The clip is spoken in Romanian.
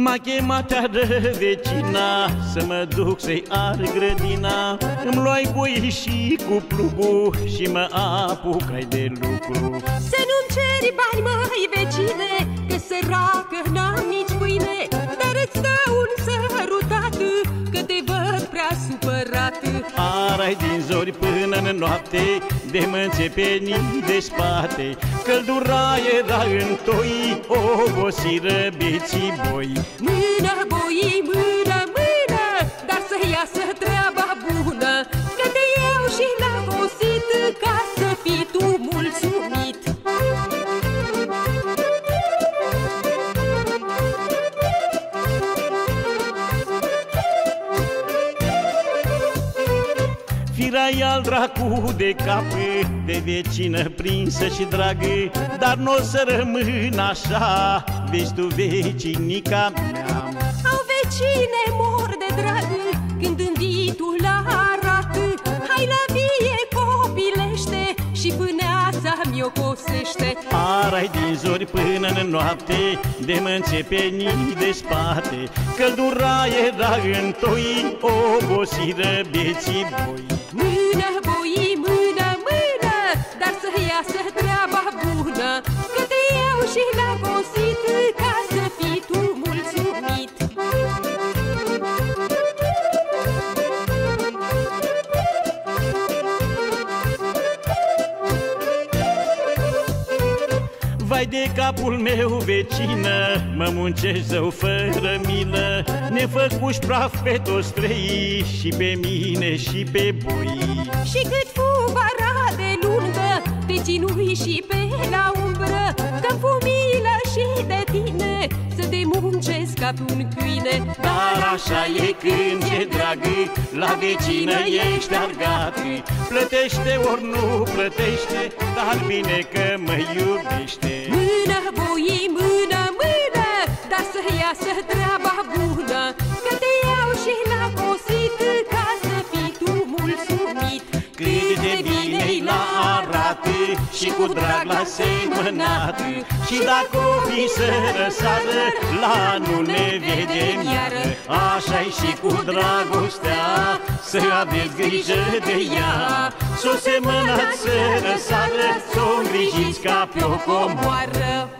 M-a chemat iară vecina să mă duc să-i ard grădina. Îmi luai boii și cu plugul și mă apucai de lucru. Să nu-mi ceri bani, măi vecine, că săracă n-am nici pâine, dar îți dau un sărutat, că te văd prea supărat. Arai din zori până în noapte, de mă înțepenii de spate, căldura era în toi, obosiră bieții boi. Mână, boii, mână, mână, dar să iasă treaba bună, că te iau și n-am obosit, ca să fii tu mulțumit. Firai al dracu de cap, de vecină prinsă și dragă, dar n-o să rămân așa, vezi tu vecinica mea. Au vecine mor de drag, când în vitul arată, hai la vie copilește și pâneața mi-o cosește. Arai din zori până în noapte, de mă înțepenii de spate, căldura era în toi, obosiră bieții boi. Mână, boii, mână, mână, dar să iasă treaba bună, că te iau și n-am obosit, ca să fii tu mulțumit. Vai de capul meu, vecină, mă muncești zău fără milă, ne făcuși praf pe toți trei, și pe mine și pe boi. Și cât fu vara de lungă, te ținui și pe la umbră, că-mi fu milă și de tine, să te muncesc ca pe un câine. Dar așa e când e dragă, la vecină ești argat, plătește ori nu plătește, dar bine că mă iubește. Mână, boii, mână, mână, dar să iasă treaba bună, că te iau și n-am obosit, ca să fii tu mulțumit. Cât de bine-i la arată și cu drag la semănat, și dacă o fi să răsară, la anul ne vedem iară. Așa-i și cu dragostea, să aveți grijă de ea, s-o semănați să răsară, s-o îngrijiți ca pe o comoară.